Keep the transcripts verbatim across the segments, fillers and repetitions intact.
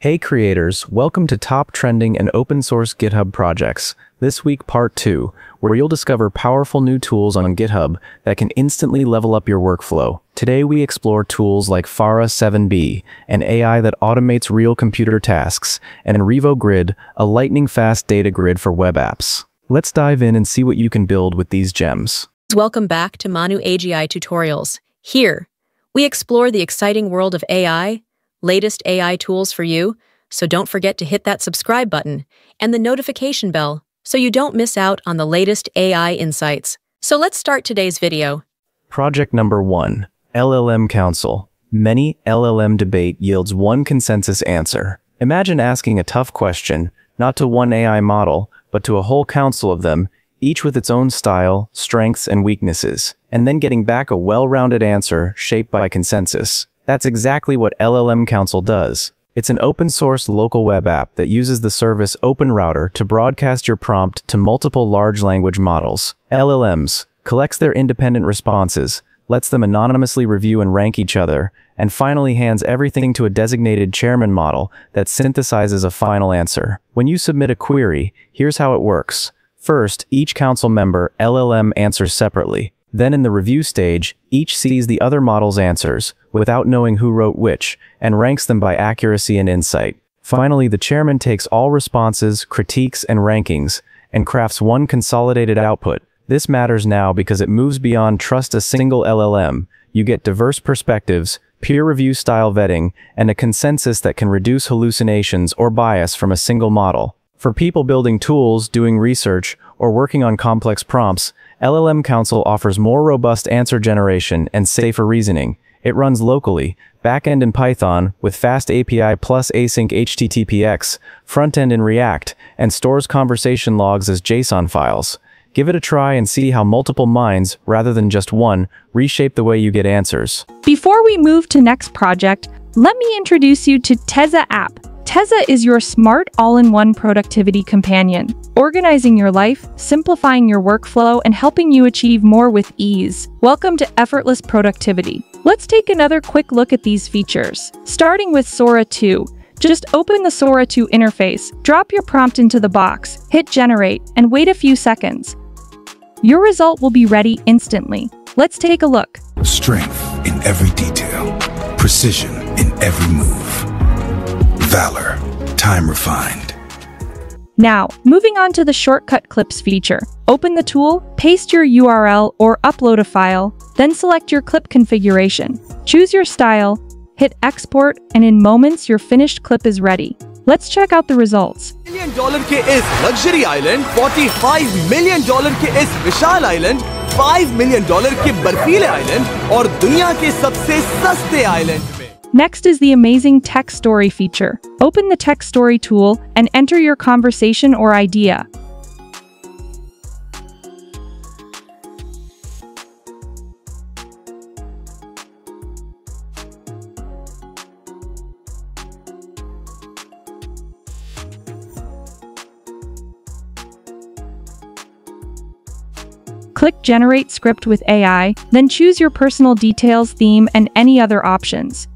Hey creators, welcome to Top Trending and Open Source GitHub Projects. This week part two, where you'll discover powerful new tools on GitHub that can instantly level up your workflow. Today we explore tools like Fara seven B, an A I that automates real computer tasks, and RevoGrid, a lightning-fast data grid for web apps. Let's dive in and see what you can build with these gems. Welcome back to Manu A G I Tutorials. Here, we explore the exciting world of A I, latest A I tools for you, so don't forget to hit that subscribe button and the notification bell so you don't miss out on the latest A I insights. So let's start today's video. Project number one, L L M Council. Many L L M debate yields one consensus answer. Imagine asking a tough question, not to one A I model, but to a whole council of them, each with its own style, strengths, and weaknesses, and then getting back a well-rounded answer shaped by consensus. That's exactly what L L M Council does. It's an open-source local web app that uses the service OpenRouter to broadcast your prompt to multiple large language models, L L Ms, collects their independent responses, lets them anonymously review and rank each other, and finally hands everything to a designated chairman model that synthesizes a final answer. When you submit a query, here's how it works. First, each council member L L M answers separately. Then in the review stage, each sees the other model's answers, without knowing who wrote which, and ranks them by accuracy and insight. Finally, the chairman takes all responses, critiques, and rankings, and crafts one consolidated output. This matters now because it moves beyond trust a single L L M. You get diverse perspectives, peer review style vetting, and a consensus that can reduce hallucinations or bias from a single model. For people building tools, doing research, or working on complex prompts, L L M Council offers more robust answer generation and safer reasoning. It runs locally, backend in Python, with fast A P I plus async H T T P S, frontend in React, and stores conversation logs as JSON files. Give it a try and see how multiple minds, rather than just one, reshape the way you get answers. Before we move to next project, let me introduce you to Teza App. Teza is your smart all-in-one productivity companion, organizing your life, simplifying your workflow, and helping you achieve more with ease. Welcome to effortless productivity. Let's take another quick look at these features. Starting with Sora two, just open the Sora two interface, drop your prompt into the box, hit generate, and wait a few seconds. Your result will be ready instantly. Let's take a look. Strength in every detail, precision in every move. Valor, time refined. Now, moving on to the shortcut clips feature. Open the tool, paste your U R L or upload a file, then select your clip configuration. Choose your style, hit export, and in moments your finished clip is ready. Let's check out the results. one million dollar ke is Luxury Island, forty-five million dollar ke is Vishal Island, five million dollar ke Barfile Island, aur duniya ke sabse saste island. Next is the amazing text story feature. Open the text story tool and enter your conversation or idea. Click Generate Script with A I, then choose your personal details, theme, and any other options.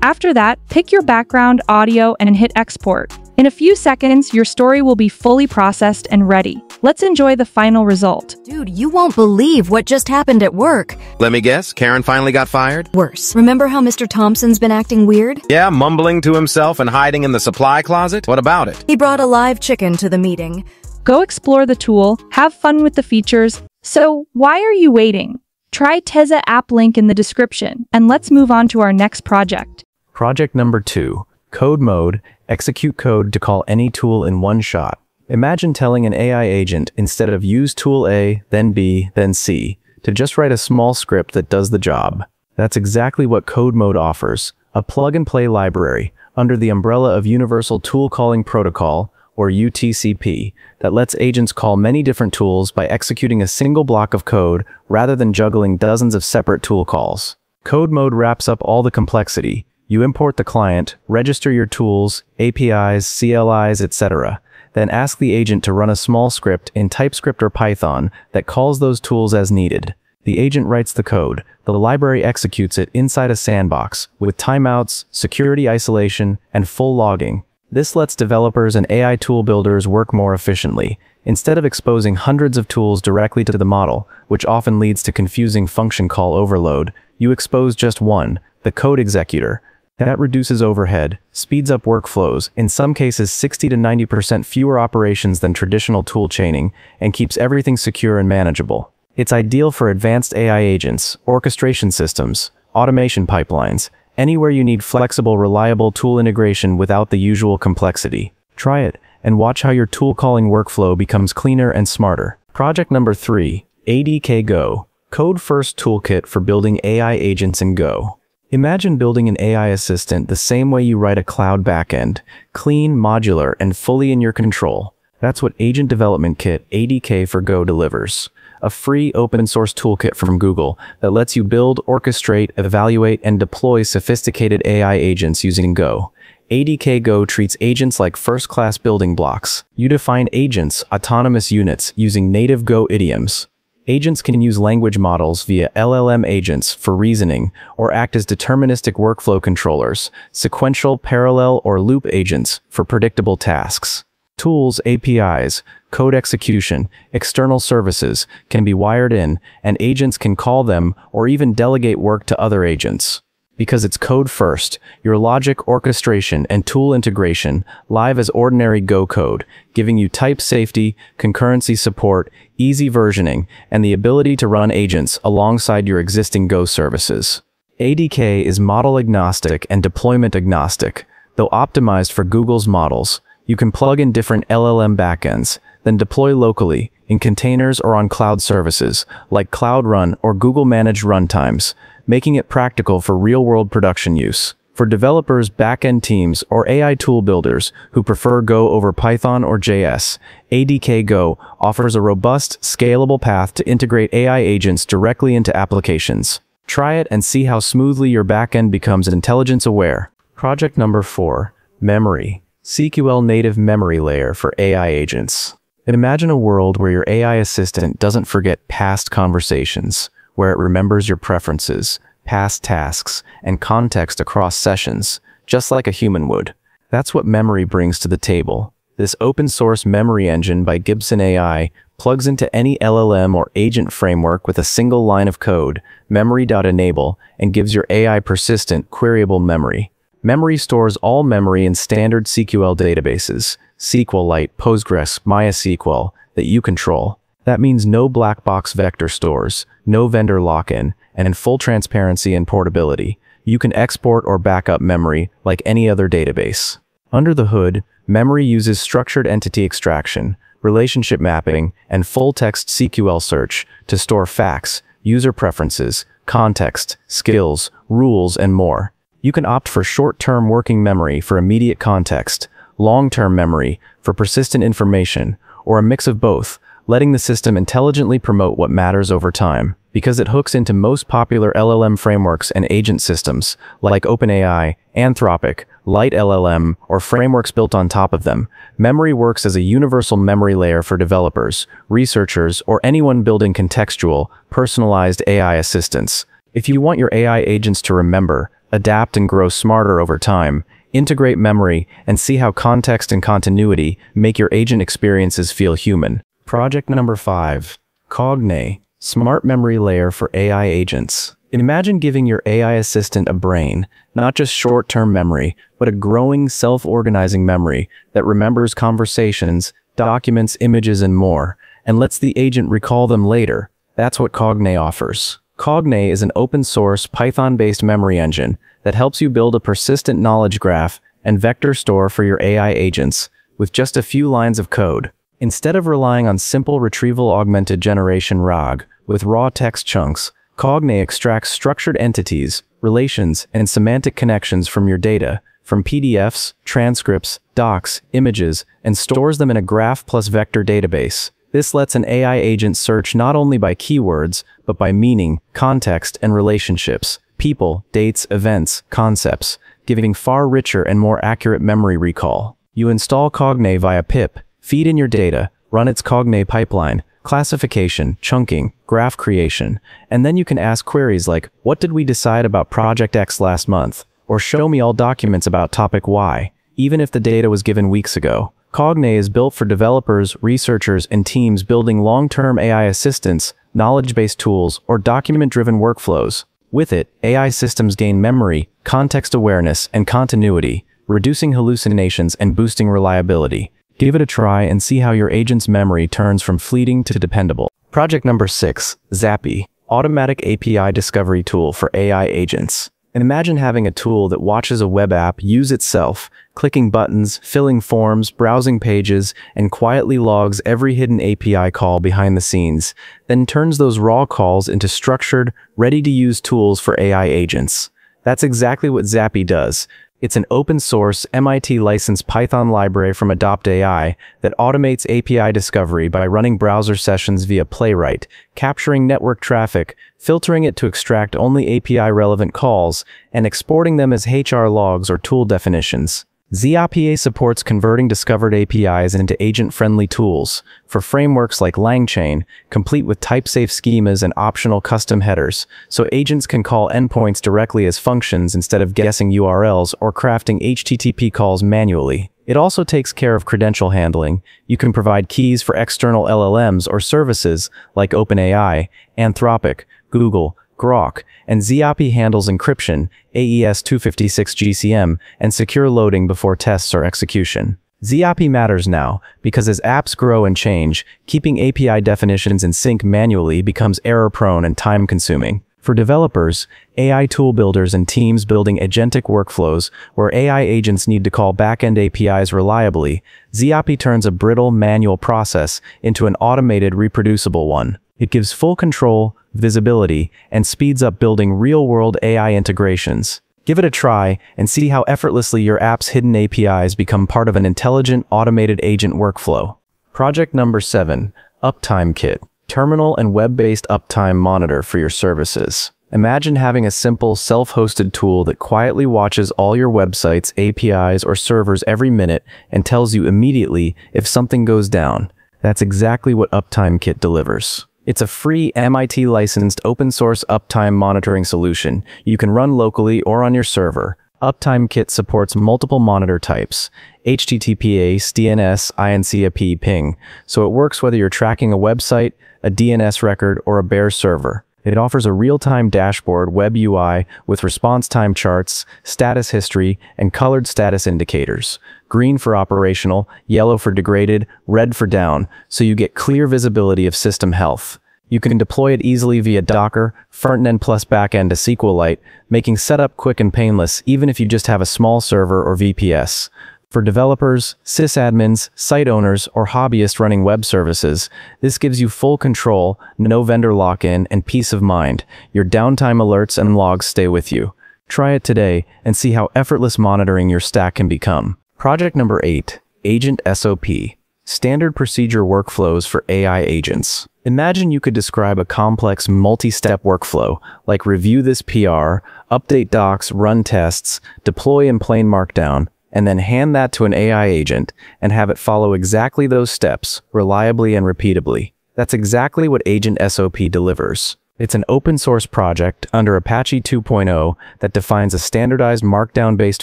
After that, pick your background audio and hit export. In a few seconds, your story will be fully processed and ready. Let's enjoy the final result. Dude, you won't believe what just happened at work. Let me guess, Karen finally got fired? Worse. Remember how Mister Thompson's been acting weird? Yeah, mumbling to himself and hiding in the supply closet? What about it? He brought a live chicken to the meeting. Go explore the tool, have fun with the features. So, why are you waiting? Try Teza app link in the description, and let's move on to our next project. Project number two, Code Mode, execute code to call any tool in one shot. Imagine telling an A I agent, instead of use tool A, then B, then C, to just write a small script that does the job. That's exactly what Code Mode offers, a plug-and-play library under the umbrella of Universal Tool Calling Protocol, or U T C P, that lets agents call many different tools by executing a single block of code rather than juggling dozens of separate tool calls. Code Mode wraps up all the complexity. You import the client, register your tools, A P Is, C L Is, et cetera. Then ask the agent to run a small script in TypeScript or Python that calls those tools as needed. The agent writes the code, the library executes it inside a sandbox, with timeouts, security isolation, and full logging. This lets developers and A I tool builders work more efficiently, instead of exposing hundreds of tools directly to the model, which often leads to confusing function call overload. You expose just one, the code executor. That reduces overhead, speeds up workflows, in some cases sixty to ninety percent fewer operations than traditional tool chaining, and keeps everything secure and manageable. It's ideal for advanced A I agents, orchestration systems, automation pipelines, anywhere you need flexible, reliable tool integration without the usual complexity. Try it, and watch how your tool calling workflow becomes cleaner and smarter. Project number three, A D K Go, Code-First Toolkit for Building A I Agents in Go. Imagine building an A I assistant the same way you write a cloud backend, clean, modular, and fully in your control. That's what Agent Development Kit, A D K for Go, delivers. A free open-source toolkit from Google that lets you build, orchestrate, evaluate, and deploy sophisticated A I agents using Go. A D K Go treats agents like first-class building blocks. You define agents, autonomous units, using native Go idioms. Agents can use language models via L L M agents for reasoning, or act as deterministic workflow controllers, sequential, parallel, or loop agents for predictable tasks. Tools, A P Is, code execution, external services can be wired in, and agents can call them or even delegate work to other agents. Because it's code first, your logic, orchestration, and tool integration live as ordinary Go code, giving you type safety, concurrency support, easy versioning, and the ability to run agents alongside your existing Go services. A D K is model agnostic and deployment agnostic, though optimized for Google's models. You can plug in different L L M backends, then deploy locally, in containers or on cloud services, like Cloud Run or Google Managed Runtimes, making it practical for real-world production use. For developers, backend teams, or A I tool builders who prefer Go over Python or J S, A D K Go offers a robust, scalable path to integrate A I agents directly into applications. Try it and see how smoothly your backend becomes intelligence-aware. Project number four, Memori. S Q L native memory layer for A I agents. Imagine a world where your A I assistant doesn't forget past conversations, where it remembers your preferences, past tasks, and context across sessions, just like a human would. That's what Memori brings to the table. This open-source memory engine by Gibson A I plugs into any L L M or agent framework with a single line of code, memory dot enable, and gives your A I persistent, queryable memory. Memori stores all memory in standard S Q L databases, SQLite, Postgres, MySQL, that you control. That means no black box vector stores, no vendor lock-in, and in full transparency and portability, you can export or backup memory like any other database. Under the hood, Memori uses structured entity extraction, relationship mapping, and full-text S Q L search to store facts, user preferences, context, skills, rules, and more. You can opt for short-term working memory for immediate context, long-term memory for persistent information, or a mix of both, letting the system intelligently promote what matters over time. Because it hooks into most popular L L M frameworks and agent systems, like OpenAI, Anthropic, Light L L M, or frameworks built on top of them, Memori works as a universal memory layer for developers, researchers, or anyone building contextual, personalized A I assistants. If you want your A I agents to remember, adapt, and grow smarter over time, integrate Memori and see how context and continuity make your agent experiences feel human. Project number five, Cognee, smart memory layer for A I agents. Imagine giving your A I assistant a brain, not just short-term memory, but a growing, self-organizing memory that remembers conversations, documents, images, and more, and lets the agent recall them later. That's what Cognee offers. Cognee is an open-source, Python-based memory engine that helps you build a persistent knowledge graph and vector store for your A I agents with just a few lines of code. Instead of relying on simple retrieval-augmented generation R A G with raw text chunks, Cognee extracts structured entities, relations, and semantic connections from your data, from P D Fs, transcripts, docs, images, and stores them in a graph plus vector database. This lets an A I agent search not only by keywords, but by meaning, context, and relationships, people, dates, events, concepts, giving far richer and more accurate memory recall. You install Cognee via pip, feed in your data, run its Cognee pipeline, classification, chunking, graph creation, and then you can ask queries like, what did we decide about project X last month? Or show me all documents about topic Y, even if the data was given weeks ago. Cognee is built for developers, researchers, and teams building long-term A I assistance, knowledge-based tools, or document-driven workflows. With it, A I systems gain memory, context awareness, and continuity, reducing hallucinations and boosting reliability. Give it a try and see how your agent's memory turns from fleeting to dependable. Project number six, ZAPI, Automatic A P I Discovery Tool for A I Agents. And imagine having a tool that watches a web app use itself, clicking buttons, filling forms, browsing pages, and quietly logs every hidden A P I call behind the scenes, then turns those raw calls into structured, ready-to-use tools for A I agents. That's exactly what ZAPI does. It's an open-source, M I T-licensed Python library from Adopt A I that automates A P I discovery by running browser sessions via Playwright, capturing network traffic, filtering it to extract only A P I-relevant calls, and exporting them as H R logs or tool definitions. ZAPI supports converting discovered A P Is into agent-friendly tools for frameworks like LangChain, complete with type-safe schemas and optional custom headers, so agents can call endpoints directly as functions instead of guessing U R Ls or crafting H T T P calls manually. It also takes care of credential handling. You can provide keys for external L L Ms or services like OpenAI, Anthropic, Google, Grok, and ZAPI handles encryption, A E S two fifty-six G C M, and secure loading before tests or execution. ZAPI matters now, because as apps grow and change, keeping A P I definitions in sync manually becomes error-prone and time-consuming. For developers, A I tool builders, and teams building agentic workflows where A I agents need to call back-end A P Is reliably, ZAPI turns a brittle manual process into an automated, reproducible one. It gives full control, visibility, and speeds up building real-world A I integrations. Give it a try and see how effortlessly your app's hidden A P Is become part of an intelligent, automated agent workflow. Project number seven, UptimeKit, terminal and web-based uptime monitor for your services. Imagine having a simple, self-hosted tool that quietly watches all your websites, A P Is, or servers every minute and tells you immediately if something goes down. That's exactly what UptimeKit delivers. It's a free, M I T-licensed, open-source uptime monitoring solution you can run locally or on your server. UptimeKit supports multiple monitor types, H T T P S, D N S, I N C A P, ping, so it works whether you're tracking a website, a D N S record, or a bare server. It offers a real-time dashboard web U I with response time charts, status history, and colored status indicators. Green for operational, yellow for degraded, red for down, so you get clear visibility of system health. You can deploy it easily via Docker, front-end plus back-end to SQLite, making setup quick and painless even if you just have a small server or V P S. For developers, sysadmins, site owners, or hobbyists running web services, this gives you full control, no vendor lock-in, and peace of mind. Your downtime alerts and logs stay with you. Try it today and see how effortless monitoring your stack can become. Project number eight, Agent S O P, standard procedure workflows for A I agents. Imagine you could describe a complex multi-step workflow, like review this P R, update docs, run tests, deploy in plain markdown, and then hand that to an A I agent and have it follow exactly those steps, reliably and repeatably. That's exactly what Agent S O P delivers. It's an open-source project under Apache two point oh that defines a standardized markdown-based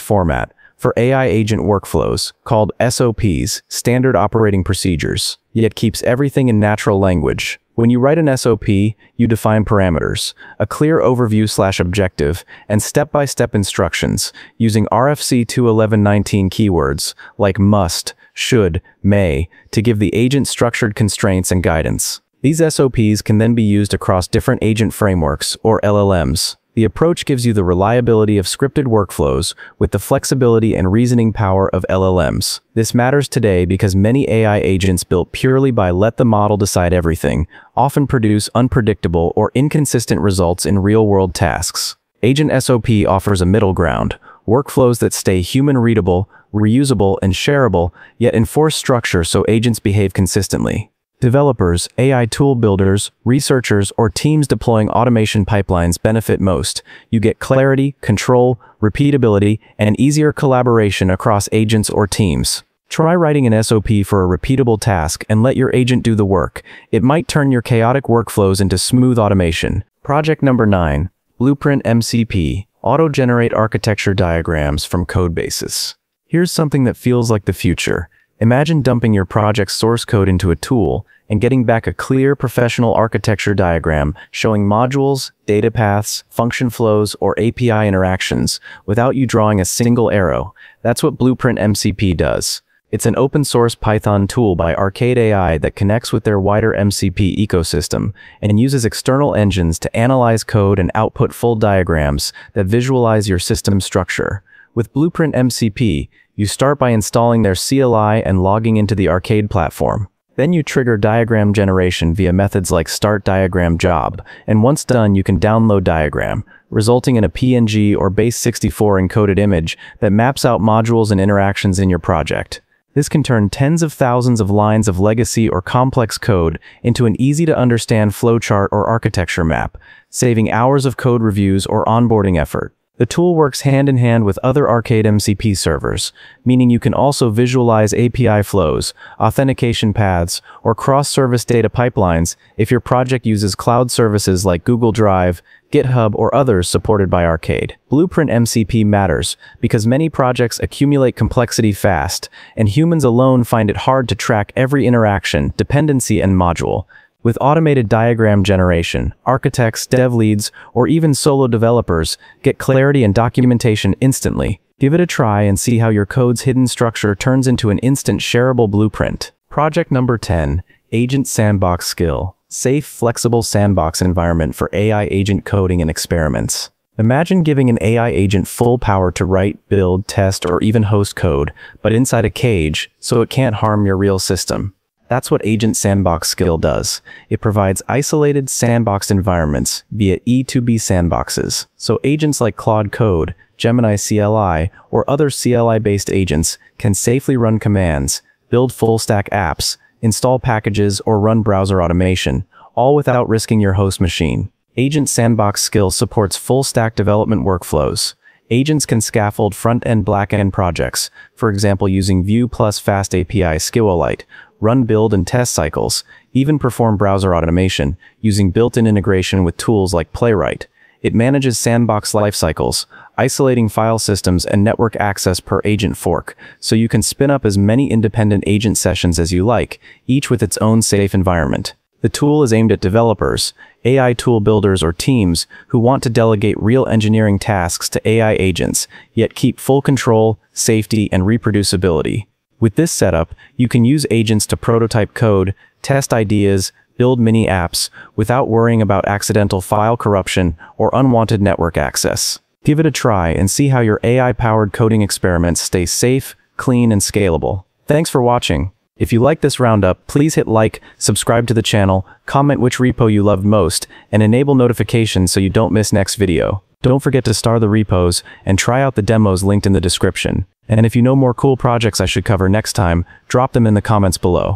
format for A I agent workflows called S O Ps, Standard Operating Procedures, yet keeps everything in natural language. When you write an S O P, you define parameters, a clear overview slash objective, and step-by-step instructions using R F C twenty-one nineteen keywords like must, should, may to give the agent structured constraints and guidance. These S O Ps can then be used across different agent frameworks or L L Ms. The approach gives you the reliability of scripted workflows with the flexibility and reasoning power of L L Ms. This matters today because many A I agents built purely by let the model decide everything often produce unpredictable or inconsistent results in real-world tasks. Agent S O P offers a middle ground, workflows that stay human-readable, reusable, and shareable, yet enforce structure so agents behave consistently. Developers, A I tool builders, researchers, or teams deploying automation pipelines benefit most. You get clarity, control, repeatability, and easier collaboration across agents or teams. Try writing an S O P for a repeatable task and let your agent do the work. It might turn your chaotic workflows into smooth automation. Project number nine, Blueprint M C P, auto-generate architecture diagrams from code bases. Here's something that feels like the future. Imagine dumping your project's source code into a tool and getting back a clear professional architecture diagram showing modules, data paths, function flows, or A P I interactions without you drawing a single arrow. That's what Blueprint M C P does. It's an open-source Python tool by Arcade A I that connects with their wider M C P ecosystem and uses external engines to analyze code and output full diagrams that visualize your system structure. With Blueprint M C P, you start by installing their C L I and logging into the Arcade platform. Then you trigger diagram generation via methods like start diagram job, and once done you can download diagram, resulting in a P N G or base sixty-four encoded image that maps out modules and interactions in your project. This can turn tens of thousands of lines of legacy or complex code into an easy-to-understand flowchart or architecture map, saving hours of code reviews or onboarding effort. The tool works hand-in-hand with other Arcade M C P servers, meaning you can also visualize A P I flows, authentication paths, or cross-service data pipelines if your project uses cloud services like Google Drive, GitHub, or others supported by Arcade. Blueprint M C P matters because many projects accumulate complexity fast, and humans alone find it hard to track every interaction, dependency, and module. With automated diagram generation, architects, dev leads, or even solo developers get clarity and documentation instantly. Give it a try and see how your code's hidden structure turns into an instant shareable blueprint. Project number ten, Agent Sandbox Skill. Safe, flexible sandbox environment for A I agent coding and experiments. Imagine giving an A I agent full power to write, build, test, or even host code, but inside a cage, so it can't harm your real system. That's what Agent Sandbox Skill does. It provides isolated sandboxed environments via E two B sandboxes, so agents like Claude Code, Gemini C L I, or other C L I-based agents can safely run commands, build full-stack apps, install packages, or run browser automation, all without risking your host machine. Agent Sandbox Skill supports full-stack development workflows. Agents can scaffold front-end, back-end projects, for example using Vue plus Fast A P I Skillolite, run build and test cycles, even perform browser automation, using built-in integration with tools like Playwright. It manages sandbox lifecycles, isolating file systems and network access per agent fork, so you can spin up as many independent agent sessions as you like, each with its own safe environment. The tool is aimed at developers, A I tool builders, or teams who want to delegate real engineering tasks to A I agents, yet keep full control, safety, and reproducibility. With this setup, you can use agents to prototype code, test ideas, build mini-apps, without worrying about accidental file corruption or unwanted network access. Give it a try and see how your A I-powered coding experiments stay safe, clean, and scalable. Thanks for watching. If you like this roundup, please hit like, subscribe to the channel, comment which repo you loved most, and enable notifications so you don't miss next video. Don't forget to star the repos and try out the demos linked in the description. And if you know more cool projects I should cover next time, drop them in the comments below.